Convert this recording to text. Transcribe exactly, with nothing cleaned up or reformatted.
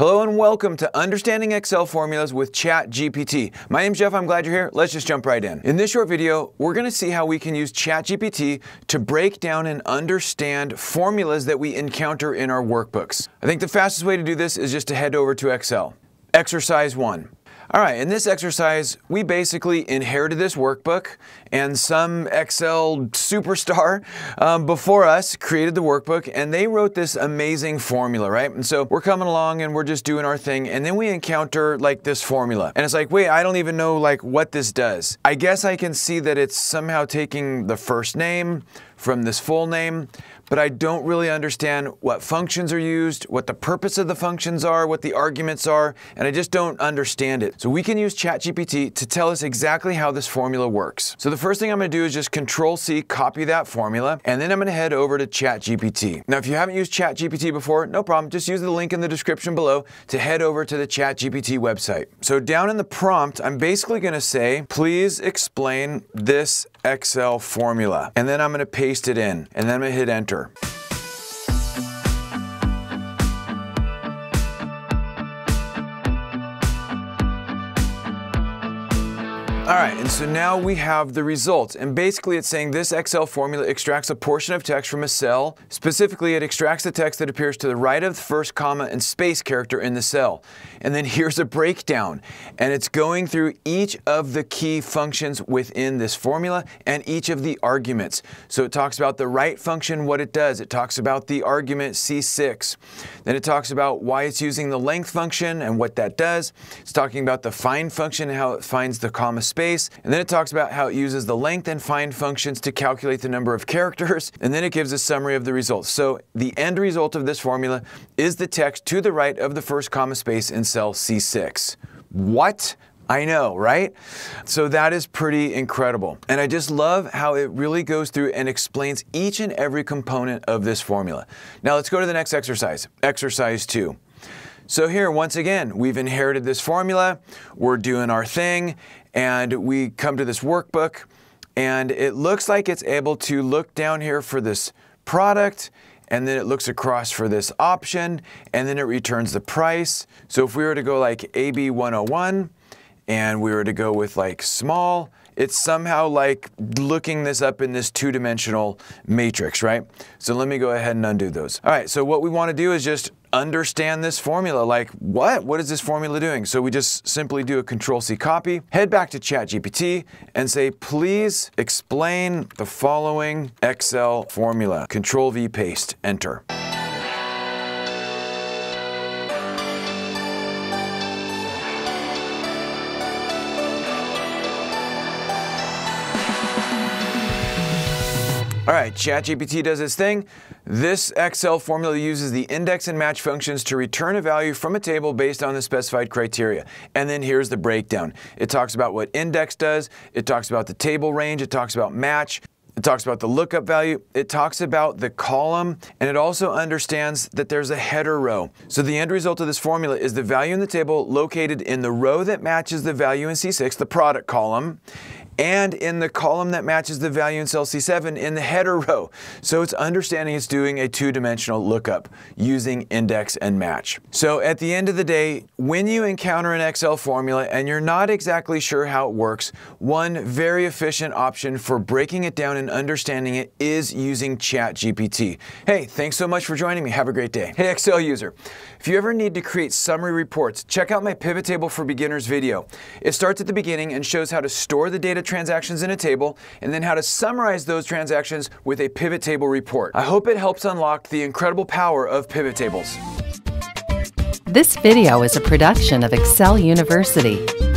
Hello and welcome to Understanding Excel Formulas with ChatGPT. My name's Jeff, I'm glad you're here. Let's just jump right in. In this short video, we're gonna see how we can use ChatGPT to break down and understand formulas that we encounter in our workbooks. I think the fastest way to do this is just to head over to Excel. Exercise one. All right, in this exercise, we basically inherited this workbook and some Excel superstar um, before us created the workbook and they wrote this amazing formula, right? And so we're coming along and we're just doing our thing and then we encounter like this formula. And it's like, wait, I don't even know like what this does. I guess I can see that it's somehow taking the first name from this full name, but I don't really understand what functions are used, what the purpose of the functions are, what the arguments are, and I just don't understand it. So we can use ChatGPT to tell us exactly how this formula works. So the first thing I'm gonna do is just Control C, copy that formula, and then I'm gonna head over to ChatGPT. Now, if you haven't used ChatGPT before, no problem, just use the link in the description below to head over to the ChatGPT website. So down in the prompt, I'm basically gonna say, please explain this Excel formula, and then I'm gonna paste it in, and then I'm gonna hit enter. All right, and so now we have the results. And basically it's saying this Excel formula extracts a portion of text from a cell. Specifically, it extracts the text that appears to the right of the first comma and space character in the cell. And then here's a breakdown. And it's going through each of the key functions within this formula and each of the arguments. So it talks about the right function, what it does. It talks about the argument C six. Then it talks about why it's using the length function and what that does. It's talking about the find function and how it finds the comma space. Space, and then it talks about how it uses the length and find functions to calculate the number of characters, and then it gives a summary of the results. So the end result of this formula is the text to the right of the first comma space in cell C six. What? I know, right? So that is pretty incredible. And I just love how it really goes through and explains each and every component of this formula. Now let's go to the next exercise, exercise two. So here, once again, we've inherited this formula, we're doing our thing, and we come to this workbook, and it looks like it's able to look down here for this product, and then it looks across for this option, and then it returns the price. So if we were to go like A B one oh one, and we were to go with like small, it's somehow like looking this up in this two-dimensional matrix, right? So let me go ahead and undo those. All right, so what we want to do is just understand this formula. Like, what? What is this formula doing? So we just simply do a Control C copy, head back to ChatGPT, and say, please explain the following Excel formula. Control V, paste, enter. All right, ChatGPT does its thing. This Excel formula uses the index and match functions to return a value from a table based on the specified criteria. And then here's the breakdown. It talks about what index does, it talks about the table range, it talks about match, it talks about the lookup value, it talks about the column, and it also understands that there's a header row. So the end result of this formula is the value in the table located in the row that matches the value in C six, the product column, and in the column that matches the value in cell C seven in the header row. So it's understanding it's doing a two-dimensional lookup using index and match. So at the end of the day, when you encounter an Excel formula and you're not exactly sure how it works, one very efficient option for breaking it down and understanding it is using ChatGPT. Hey, thanks so much for joining me. Have a great day. Hey, Excel user, if you ever need to create summary reports, check out my Pivot Table for Beginners video. It starts at the beginning and shows how to store the data transactions in a table, and then how to summarize those transactions with a pivot table report. I hope it helps unlock the incredible power of pivot tables. This video is a production of Excel University.